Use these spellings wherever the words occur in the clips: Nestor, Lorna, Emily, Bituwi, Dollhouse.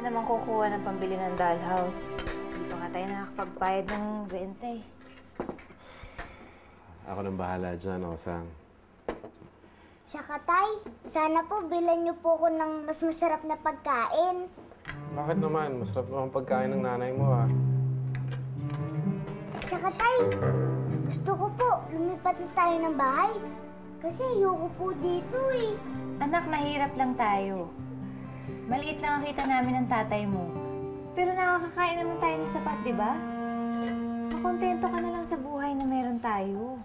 Saan naman kukuha ng pambili ng dollhouse? Hindi pa nga tayo nakakapagbayad ng renta eh. Ako nang bahala dyan, Osang. Tsaka, Tay, sana po bilan niyo po ako ng mas masarap na pagkain. Bakit naman? Masarap naman ang pagkain ng nanay mo, ha? Tsaka, Tay, gusto ko po lumipat na tayo ng bahay. Kasi ayoko po dito, eh. Anak, mahirap lang tayo. Maliit lang ang kita namin ng tatay mo. Pero nakakakain naman tayo ng sapat, di ba? Makontento ka na lang sa buhay na meron tayo.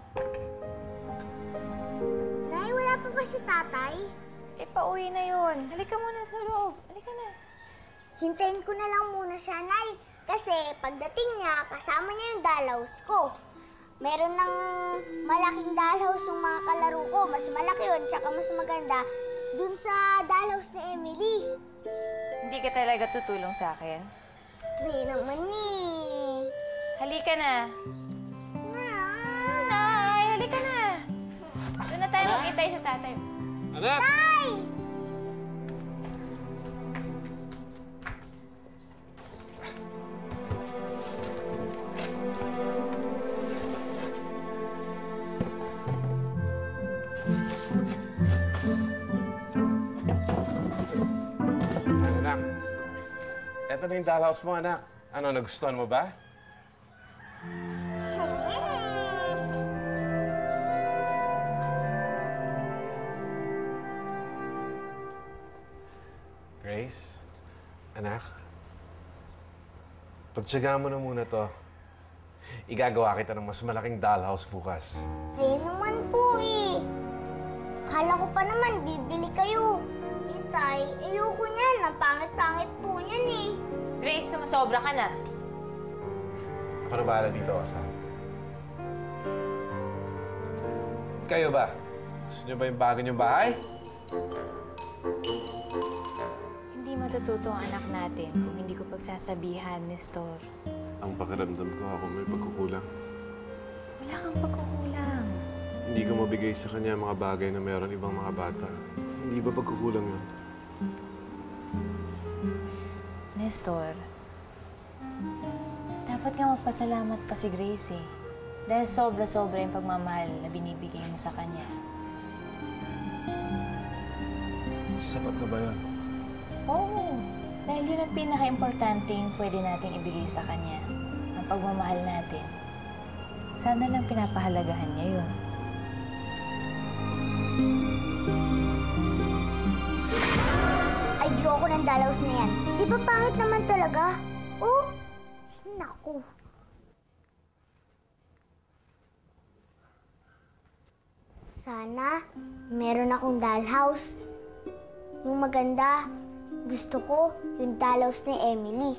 Nay, wala pa ba si tatay? Eh, pauwi na yun. Halika muna sa loob. Halika na. Hintayin ko na lang muna siya, Nay. Kasi pagdating niya, kasama niya yung dollhouse ko. Meron ng malaking dollhouse yung mga kalaro ko. Mas malaki yun, tsaka mas maganda. Dun sa dollhouse ni Emily. Hindi ka talaga tutulong sa akin? Hindi naman eh. Halika na. Nay! Nay! Halika na! Doon na tayo mag-itay sa tatay. Anak! Tay! Ito na yung dollhouse mo, anak. Ano, nagustuhan mo ba? Grace, anak, pagtyagaan mo na muna to. Igagawa kita ng mas malaking dollhouse bukas. Hindi naman po eh. Akala ko pa naman bibili kayo. Tay, ayoko niyan. Ang pangit-pangit po niyan eh. Grace, sumasobra ka na. Ako na bahala dito, Asa. Kayo ba? Gusto niyo ba yung bago niyong bahay? Hindi matututo ang anak natin kung hindi ko pagsasabihan, Nestor. Ang pakiramdam ko, ako may pagkukulang. Wala kang pagkukulang. Hindi ko mabigay sa kanya mga bagay na meron ibang mga bata. Hindi ba pagkukulang yun? Nestor, dapat nga magpasalamat pa si Grace eh. Dahil sobra-sobra yung pagmamahal na binibigay mo sa kanya. Sapat na ba yun? Oo. Dahil yun ang pinaka-importanting pwede nating ibigay sa kanya. Ang pagmamahal natin. Sana lang pinapahalagahan niya yun. Ayoko ng dollhouse na yan. Di ba pangit naman talaga? Oh! Naku! Sana meron akong dollhouse. Yung maganda, gusto ko yung dollhouse ni Emily.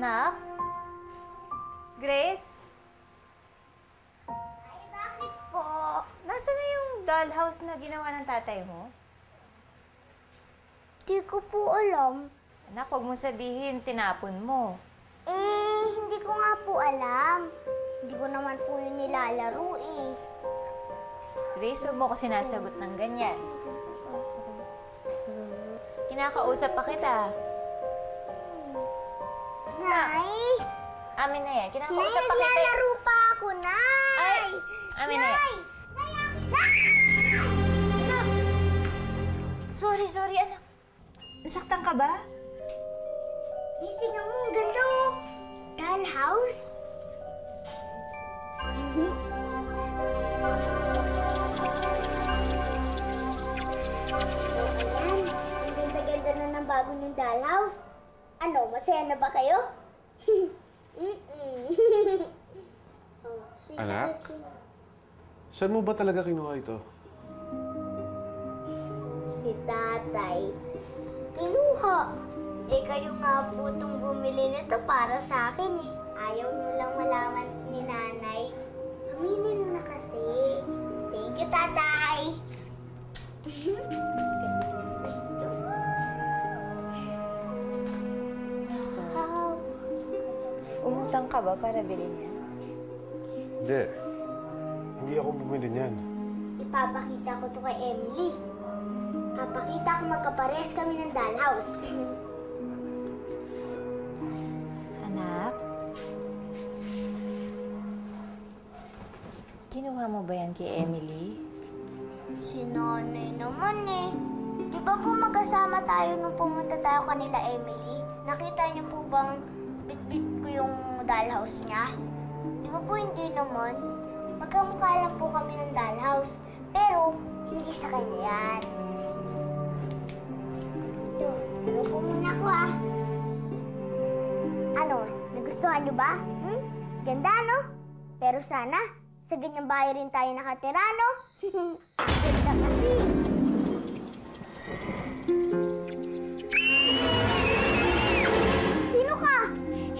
Nak? Grace? Ay, bakit po? Nasaan na yung dollhouse na ginawa ng tatay mo? Di ko po alam. Anak, huwag mo sabihin, tinapon mo. Eh, hindi ko nga po alam. Hindi ko naman po yun nilalaro eh. Grace, huwag mo ko sinasagot ng ganyan. Kinakausap pa kita. Nay! Amin na yan. Kinakausap pa kita. Nay, naglalaro pa ako, Nay! Ay! Amin na yan. Nay! Anak! Sorry, sorry, anak. Nasaktan ka ba? Eh, tingnan mo. Ang ganda mo. Dollhouse. Ayan. Ang ganda-ganda na ng bago ng dollhouse. Ano, masaya na ba kayo? Anak? Saan mo ba talaga kinuha ito? Si tatay. Kinuha. Eh kayo nga po itong bumili nito para sa akin eh. Ayaw nyo lang malaman ni nanay. Aminin na kasi. Thank you, tatay. Nestor, umutang ka ba para bilhin yan? Hindi. Hindi ako bumili niyan. Ipapakita ko to kay Emily. Papakita ko magkapares kami ng Dollhouse. Anak, kinuha mo ba yan kay Emily? Si nanay naman eh. Di ba po magkasama tayo nung pumunta tayo kanila, Emily? Nakita niyo po bang bitbit ko yung Dollhouse niya? Di ba po hindi naman? Magkamukha lang po kami ng Dollhouse. Pero hindi sa kanya yan. Ito, ano po muna ko ah. Ano, nagustuhan niyo ba? Hmm? Ganda no? Pero sana, sa ganyang bahay rin tayo nakatira no? Ganda kasi. Sino ka?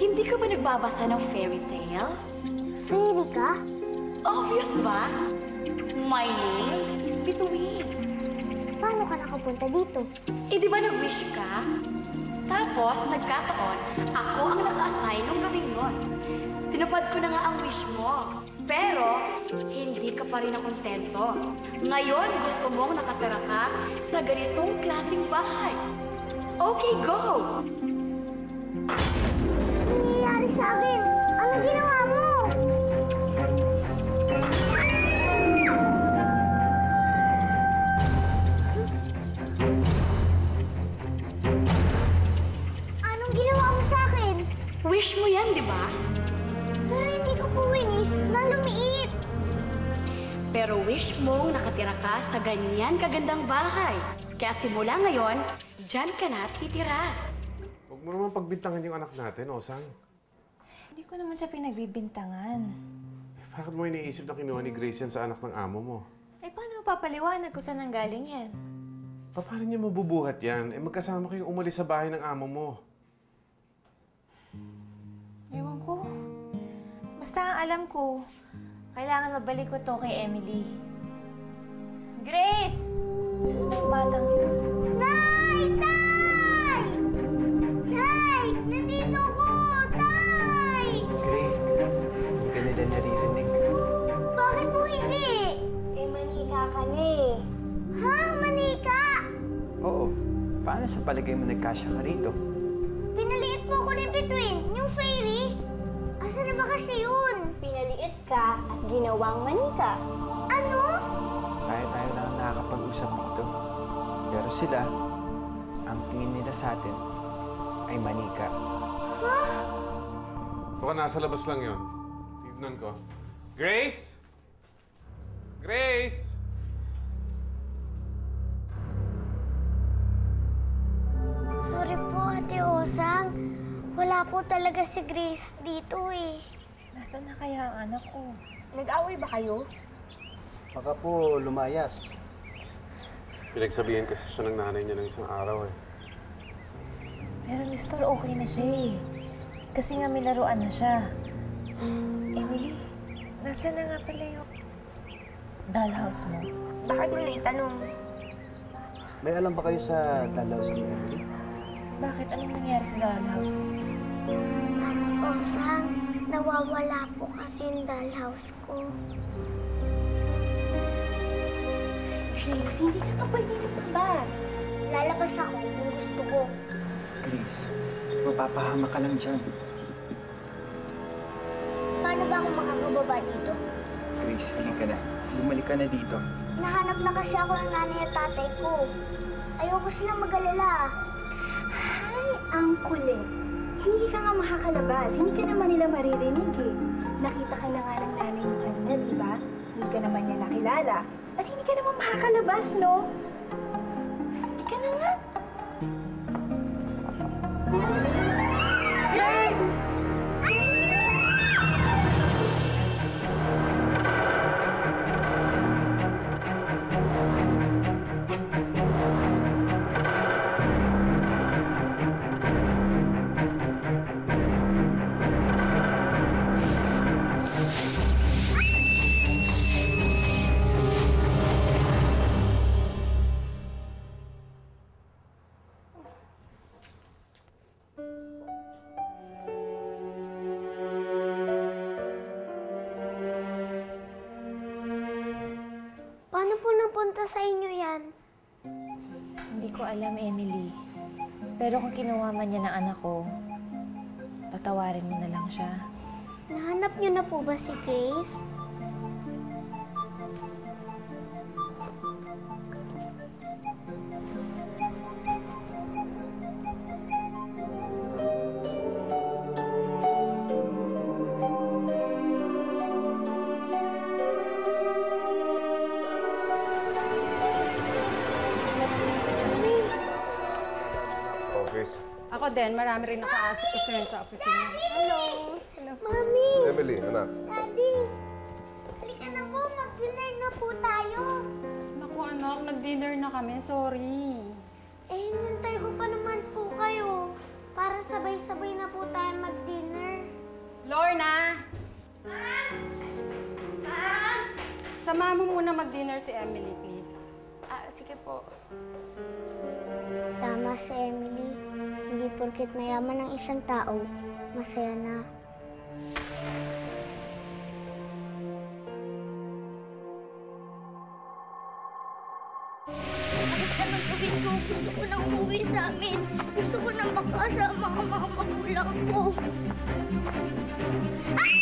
Hindi ka ba nagbabasa ng fairy tale? Fairy ka? Obvious ba? My name is Bituwi. Paano ka nakapunta dito? Eh di ba nag-wish ka? Tapos nagkataon, ako ang naka-assign nung gabing nun. Tinupad ko na nga ang wish mo. Pero hindi ka pa rin nakontento. Ngayon gusto mong nakatira ka sa ganitong klaseng bahay. Okay, go! Nangyayari sa akin! Ano ginawa mo? Anong ginawa mo sa akin? Wish mo yan, di ba? Pero hindi ko po winis na lumiit. Pero wish mong nakatira ka sa ganyan kagandang bahay. Kaya simula ngayon, dyan ka na titira. Huwag mo naman pagbintangan yung anak natin, Osang. Hindi ko naman siya pinagbibintangan. Eh, bakit mo iniisip na kinuha ni Grace yan sa anak ng amo mo? Eh, paano papaliwanag kung saan ang galing yan? Paano niya mabubuhat yan? Eh, magkasama kayong umalis sa bahay ng amo mo. Ewan ko. Basta ang alam ko, kailangan mabalik ko to kay Emily. Grace! Saan ang batang yun? Nay! Tay! Nay! Nandito ko! Tay! Grace, hindi ka nila naririnig. Bakit po hindi? Eh, manika ka na eh. Ha? Manika? Oo. Paano sa palagay mo nagkasya ka rito? Pinaliit po ko ng Bituin, yung fairy. Asa na ba kasi yun? Pinaliit ka at ginawang manika. Ano? Tayo lang ang nakakapag-usap dito. Pero sila, ang tingin nila sa atin ay manika. Huh? Baka nasa labas lang yun. Tignan ko. Grace? Grace? Sorry po, Ate Osang. Wala po talaga si Grace dito eh. Nasaan na kaya ang anak ko? Nag-away ba kayo? Baka po lumayas. Pinagsabihan kasi siya ng nanay niya ng isang araw eh. Pero Nestor, okay na siya eh. Kasi nga may laruan na siya. Emily, nasaan na nga pala yung Dollhouse mo? Bakit mo na itanong? May alam ba kayo sa Dollhouse ni Emily? Bakit? Anong nangyari sa Dollhouse? Ate Osang, nawawala po kasi yung Dollhouse ko. Grace, hindi ka pwede lumabas. Lalabas ako kung gusto ko. Grace, mapapahama ka lang dyan. Paano ba ako makakababa dito? Grace, hindi ka na. Bumalik ka na dito. Nahanap na kasi ako ng nanay at tatay ko. Ayoko silang mag-alala. Ay, ang kulit. Hindi ka nga makakalabas. Hindi ka naman nila maririnig eh. Nakita ka na nga ng nanay mo kanina, di ba? Hindi ka naman niya nakilala. At hindi ka naman makakalabas, no? Hindi ka na nga. Yes! napunta sa inyo yan? Hindi ko alam, Emily. Pero kung kinuha man niya ng anak ko, patawarin mo na lang siya. Nahanap niyo na po ba si Grace? Ako din, marami rin nakaasa ko sa opisina. Hello! Hello. Mami! Emily, anak. Daddy! Halika na po, mag-dinner na po tayo. Naku anak, nag-dinner na kami, sorry. Eh, hinintay ko pa naman po kayo. Para sabay-sabay na po tayo mag-dinner. Lorna! Ma! Ma! Sama mo muna mag-dinner si Emily, please. Ah, sige po. Tama si Emily. Hindi porket mayaman ang isang tao, masaya na. Bakit anong gawin ko? Gusto ko nang umuwi sa amin. Gusto ko nang makaasa ang mga magulang ko. Ah!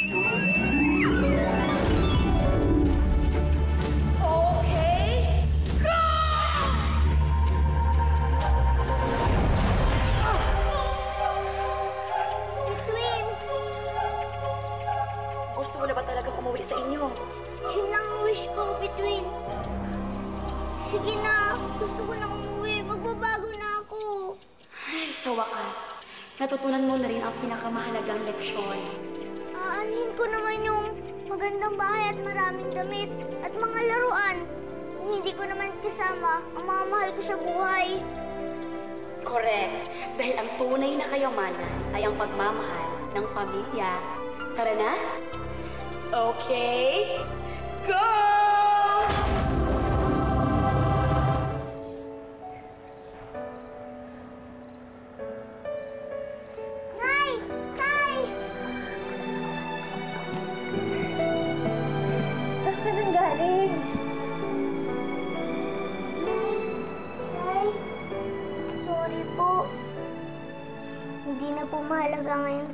Sige na, gusto ko nang umuwi. Magbabago na ako. Ay, sa wakas, natutunan mo na rin ang pinakamahalagang leksyon. Aanhin ko naman yung magandang bahay at maraming damit at mga laruan. Kung hindi ko naman kasama ang mga mahal ko sa buhay. Correct. Dahil ang tunay na kayamanan ay ang pagmamahal ng pamilya. Tara na? Okay, go!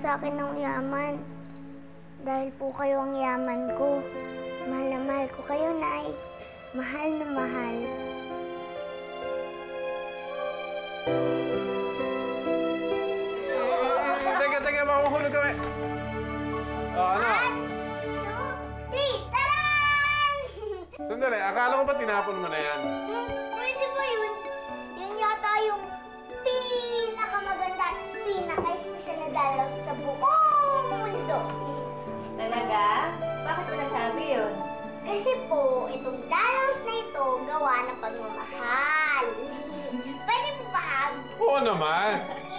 Sa akin ang yaman. Dahil po kayo ang yaman ko. Mahal na mahal ko kayo, Nay. Mahal na mahal. Teka, teka. Makukulog kami. Ano? 1, 2, 3, taran! Sandali, akala ko ba tinapon mo na yan? Pwede ba yun? Yan yata yung pinakamaganda at pinaka-espesyal na Dollhouse sa buong mundo. Talaga? Bakit mo nasabi yun? Kasi po, itong Dollhouse na ito gawa ng pagmamahal. Pwede po ba? Oo naman!